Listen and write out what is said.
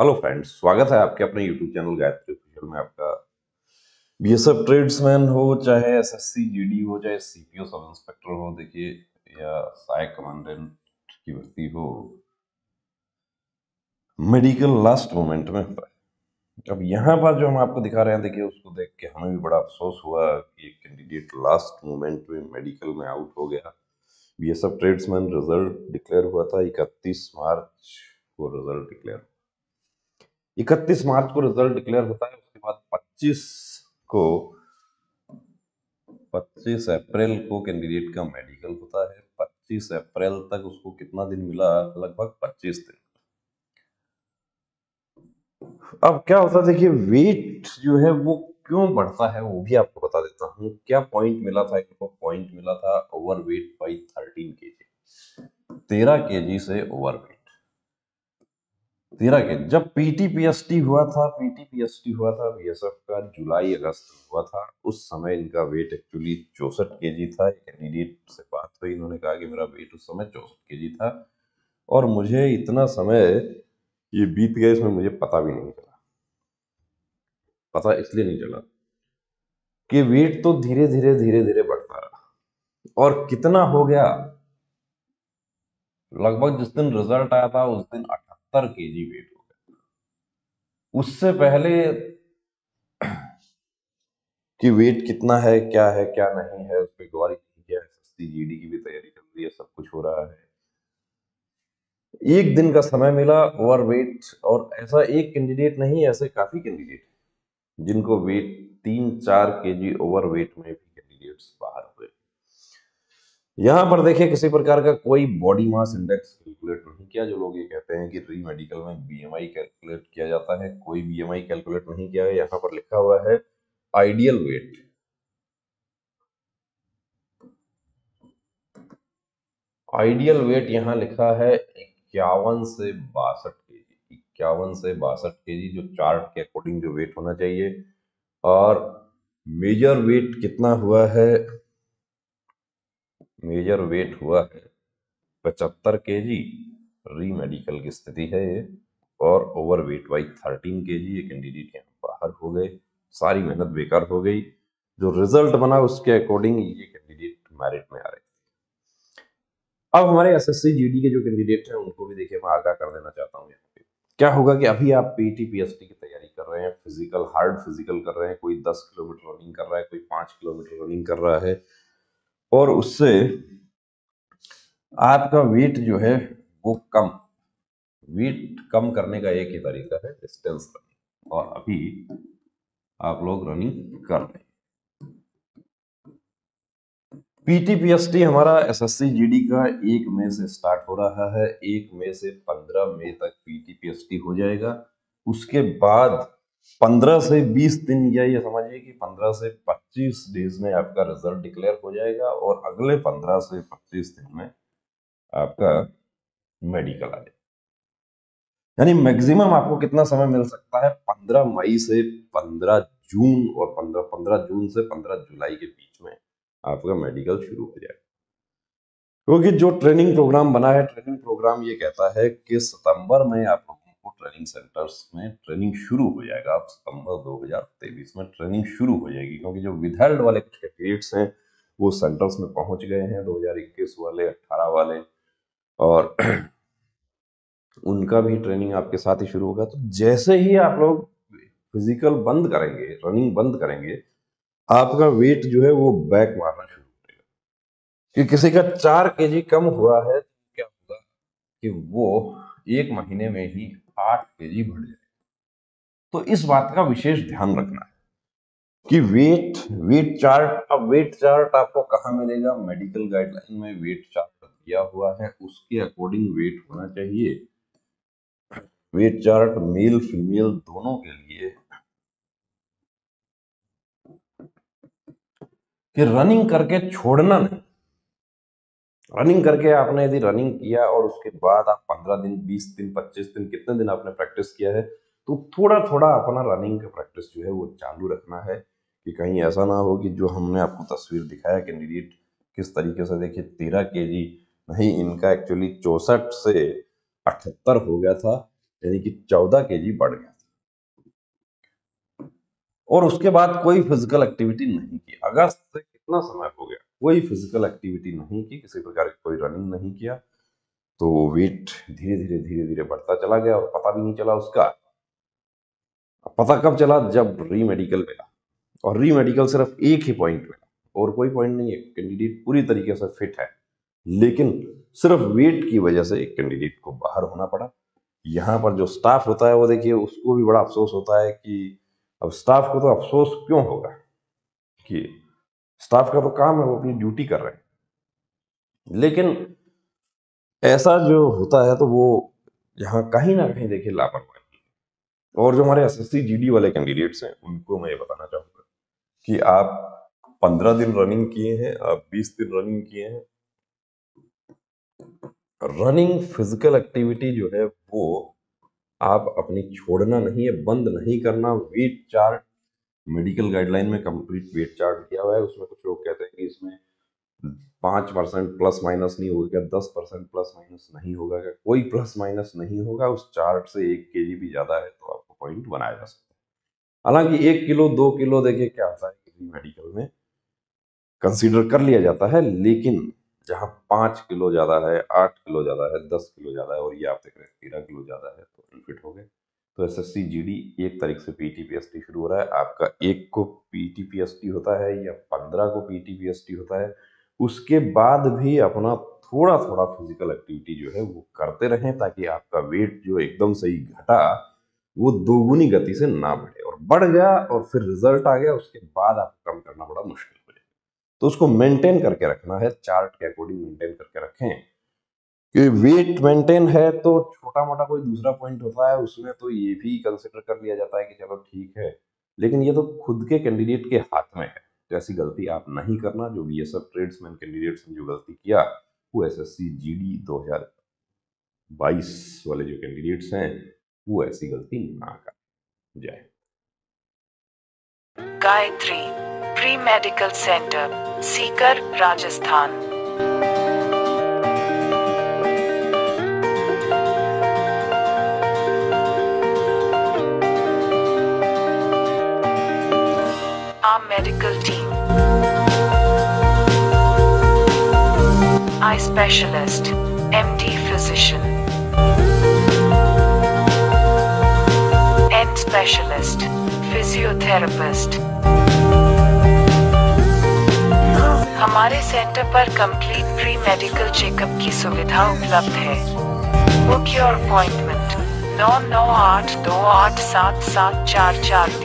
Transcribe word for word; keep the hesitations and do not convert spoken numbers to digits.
Hello friends, स्वागत है आपके अपने यूट्यूब चैनल गायत्री ऑफिशियल में। आपका बीएसएफ ट्रेड्समैन हो, चाहे एसएससी जीडी हो, चाहे सीपीओ सब इंस्पेक्टर हो, देखिए या सहायक कमांडेंट की भर्ती हो, मेडिकल लास्ट मोमेंट में। अब यहाँ पर जो हम आपको दिखा रहे हैं, देखिए उसको देख के हमें भी बड़ा अफसोस हुआ कि एक कैंडिडेट लास्ट मोमेंट में मेडिकल में आउट हो गया। बीएसएफ ट्रेड्समैन रिजल्ट डिक्लेयर हुआ था, इकतीस मार्च को रिजल्ट डिक्लेयर इकतीस मार्च को रिजल्ट डिक्लेयर होता है। उसके बाद पच्चीस को पच्चीस अप्रैल को कैंडिडेट का मेडिकल होता है। पच्चीस अप्रैल तक उसको कितना दिन मिला? लगभग पच्चीस दिन। अब क्या होता है, देखिए वेट जो है वो क्यों बढ़ता है वो भी आपको बता देता हूँ। क्या पॉइंट मिला था इनको? पॉइंट मिला था ओवर वेट बाई थर्टीन के जी, तेरह के जी से ओवर वेट तेरह के। जब पीटीपीएसटी हुआ था पीटीपीएसटी हुआ था बीएसएफ का जुलाई अगस्त हुआ था, उस समय इनका वेट एक्चुअली चौसठ के जी था। कैंडिडेट से बात हुई, इन्होंने कहा कि मेरा वेट उस समय चौसठ के जी था और मुझे इतना समय ये बीत गया इसमें मुझे पता भी नहीं चला। पता इसलिए नहीं चला कि वेट तो धीरे धीरे धीरे धीरे बढ़ता रहा और कितना हो गया, लगभग जिस दिन रिजल्ट आया था उस दिन केजी वेट हो गया। उससे पहले कि वेट कितना है, क्या है क्या नहीं है, उस पर गौर नहीं किया। एसएससी जीडी की भी तैयारी चल रही है, सब कुछ हो रहा है। एक दिन का समय मिला ओवर वेट, और ऐसा एक कैंडिडेट नहीं, ऐसे काफी कैंडिडेट जिनको वेट तीन चार केजी ओवर वेट में भी कैंडिडेट्स बाहर हुए। यहाँ पर देखिए किसी प्रकार का कोई बॉडी मास इंडेक्स कैलकुलेट नहीं किया। जो लोग ये कहते हैं कि प्री मेडिकल में बीएमआई कैलकुलेट किया जाता है, कोई बीएमआई कैलकुलेट नहीं किया है। यहाँ पर लिखा हुआ है आइडियल वेट, आइडियल वेट यहाँ लिखा है इक्यावन से बासठ के जी इक्यावन से बासठ के जी जो चार्ट के अकॉर्डिंग जो वेट होना चाहिए। और मेजर वेट कितना हुआ है? मेजर वेट हुआ है पचहत्तर केजी। री मेडिकल की स्थिति है ये, और over weight by thirteen kg. ये कैंडिडेट यहाँ बाहर हो गए, सारी मेहनत बेकार हो गई। जो रिजल्ट बना उसके अकॉर्डिंग ये कैंडिडेट मेरिट में आ रहे थे। अब हमारे एसएससी जीडी के जो कैंडिडेट हैं उनको भी देखिए मैं आगाह कर देना चाहता हूँ। यहाँ पे क्या होगा कि अभी आप पीटीपीएसटी की तैयारी कर रहे हैं, फिजिकल हार्ड फिजिकल कर रहे हैं, कोई दस किलोमीटर रनिंग कर रहा है, कोई पांच किलोमीटर रनिंग कर रहा है, और उससे आपका वेट जो है वो कम वेट कम करने का एक ही तरीका है, डिस्टेंस रनिंग। और अभी आप लोग रनिंग कर रहे हैं। पीटीपीएसटी हमारा एसएससी जीडी का एक मई से स्टार्ट हो रहा है। एक मई से पंद्रह मई तक पीटीपीएसटी हो जाएगा। उसके बाद पंद्रह से बीस दिन या ये समझिए कि पंद्रह से पच्चीस डेज में आपका रिजल्ट डिक्लेयर हो जाएगा, और अगले पंद्रह से पच्चीस दिन में आपका मेडिकल आ जाएगा। यानी मैक्सिमम आपको कितना समय मिल सकता है? पंद्रह मई से पंद्रह जून और पंद्रह पंद्रह जून से पंद्रह जुलाई के बीच में आपका मेडिकल शुरू हो जाएगा। क्योंकि तो जो ट्रेनिंग प्रोग्राम बना है, ट्रेनिंग प्रोग्राम ये कहता है कि सितंबर में आप ट्रेनिंग सेंटर्स में ट्रेनिंग शुरू हो जाएगा। अब सितंबर दो हज़ार तेईस में ट्रेनिंग शुरू हो जाएगी, क्योंकि जो विदहेल्ड वाले कैंडिडेट्स हैं वो सेंटर्स में पहुंच गए हैं। दो हज़ार इक्कीस वाले, अठारह वाले, और उनका भी ट्रेनिंग आपके साथ ही शुरू होगा। तो जैसे ही आप लोग फिजिकल बंद करेंगे, रनिंग बंद करेंगे, आपका वेट जो है वो बैक मारना शुरू हो जाएगा। कि किसी का चार के जी कम हुआ है तो क्या होगा कि वो एक महीने में ही आठ केजी बढ़ जाए। तो इस बात का विशेष ध्यान रखना है कि वेट वेट चार्ट अब वेट चार्ट आपको कहाँ मिलेगा? मेडिकल गाइडलाइन में वेट चार्ट दिया हुआ है, उसके अकॉर्डिंग वेट होना चाहिए। वेट चार्ट मेल फीमेल दोनों के लिए, कि रनिंग करके छोड़ना नहीं। रनिंग करके आपने यदि रनिंग किया और उसके बाद आप पंद्रह दिन बीस दिन पच्चीस दिन कितने दिन आपने प्रैक्टिस किया है, तो थोड़ा थोड़ा अपना रनिंग का प्रैक्टिस जो है वो चालू रखना है। कि कहीं ऐसा ना हो कि जो हमने आपको तस्वीर दिखाया कैंडिडेट किस तरीके से, देखिए तेरह केजी नहीं, इनका एक्चुअली चौसठ से अठहत्तर हो गया था। यानी कि चौदह केजी बढ़ गया था। और उसके बाद कोई फिजिकल एक्टिविटी नहीं की। अगस्त से कितना समय हो गया, कोई फिजिकल एक्टिविटी नहीं की, किसी प्रकार की कोई रनिंग नहीं किया, तो वेट धीरे धीरे धीरे धीरे बढ़ता चला गया और पता भी नहीं चला उसका। पता कब चला, जब री मेडिकल मिला, और री मेडिकल सिर्फ एक ही पॉइंट मिला और कोई पॉइंट नहीं है। कैंडिडेट पूरी तरीके से फिट है, लेकिन सिर्फ वेट की वजह से एक कैंडिडेट को बाहर होना पड़ा। यहाँ पर जो स्टाफ होता है वो देखिए, उसको भी बड़ा अफसोस होता है कि अब स्टाफ को तो अफसोस क्यों होगा कि स्टाफ का तो काम है, वो अपनी ड्यूटी कर रहे हैं। लेकिन ऐसा जो होता है तो वो यहाँ कहीं ना कहीं देखिए लापरवाही। और जो हमारे एसएससी जीडी वाले कैंडिडेट्स हैं उनको मैं ये बताना चाहूँगा कि आप पंद्रह दिन रनिंग किए हैं, आप बीस दिन रनिंग किए हैं। रनिंग फिजिकल एक्टिविटी जो है वो आप अपनी छोड़ना नहीं है, बंद नहीं करना। वेट चार्ट मेडिकल गाइडलाइन में कंप्लीट वेट चार्ट किया हुआ है, उसमें कुछ लोग कहते हैं कि इसमें पाँच परसेंट प्लस माइनस नहीं होगा, दस परसेंट प्लस माइनस नहीं होगा, कोई प्लस माइनस नहीं होगा। उस चार्ट से एक केजी भी ज़्यादा है तो आपको पॉइंट बनाया जा सकता है। हालांकि एक किलो दो किलो देखिए क्या होता है कि मेडिकल में कंसीडर कर लिया जाता है, लेकिन जहाँ पाँच किलो ज़्यादा है, आठ किलो ज़्यादा है, दस किलो ज़्यादा है और ये आप देख रहे हैं तेरह किलो ज़्यादा है तो इनफिट हो गए। तो S S C G D एक तारीख से P T P S T शुरू हो रहा है। आपका एक को P T P S T होता है या पंद्रह को P T P S T होता है, उसके बाद भी अपना थोड़ा थोड़ा फिजिकल एक्टिविटी जो है वो करते रहें, ताकि आपका वेट जो एकदम से ही घटा वो दोगुनी गति से ना बढ़े। और बढ़ गया और फिर रिजल्ट आ गया, उसके बाद आपको कम करना बड़ा मुश्किल हो जाए, तो उसको मेंटेन करके रखना है। चार्ट के अकॉर्डिंग मेंटेन करके रखें कि वेट मेंटेन है। तो छोटा मोटा कोई दूसरा पॉइंट होता है उसमें तो ये भी कंसिडर कर लिया जाता है कि चलो ठीक है, लेकिन ये तो खुद के कैंडिडेट के हाथ में है। तो ऐसी गलती आप नहीं करना। जो B S F tradesman candidates ने जो गलती किया वो S S C G D दो हजार बाईस वाले जो कैंडिडेट्स हैं वो ऐसी गलती ना कर जाए। Gayatri pre medical centre, Sikar, Rajasthan. Medical team, eye specialist, MD physician, एड स्पेशलिस्ट, फिजियोथेरेपिस्ट। हमारे सेंटर पर कंप्लीट प्री मेडिकल चेकअप की सुविधा उपलब्ध है। बुक योर अपॉइंटमेंट नौ नौ आठ दो आठ सात सात चार चार।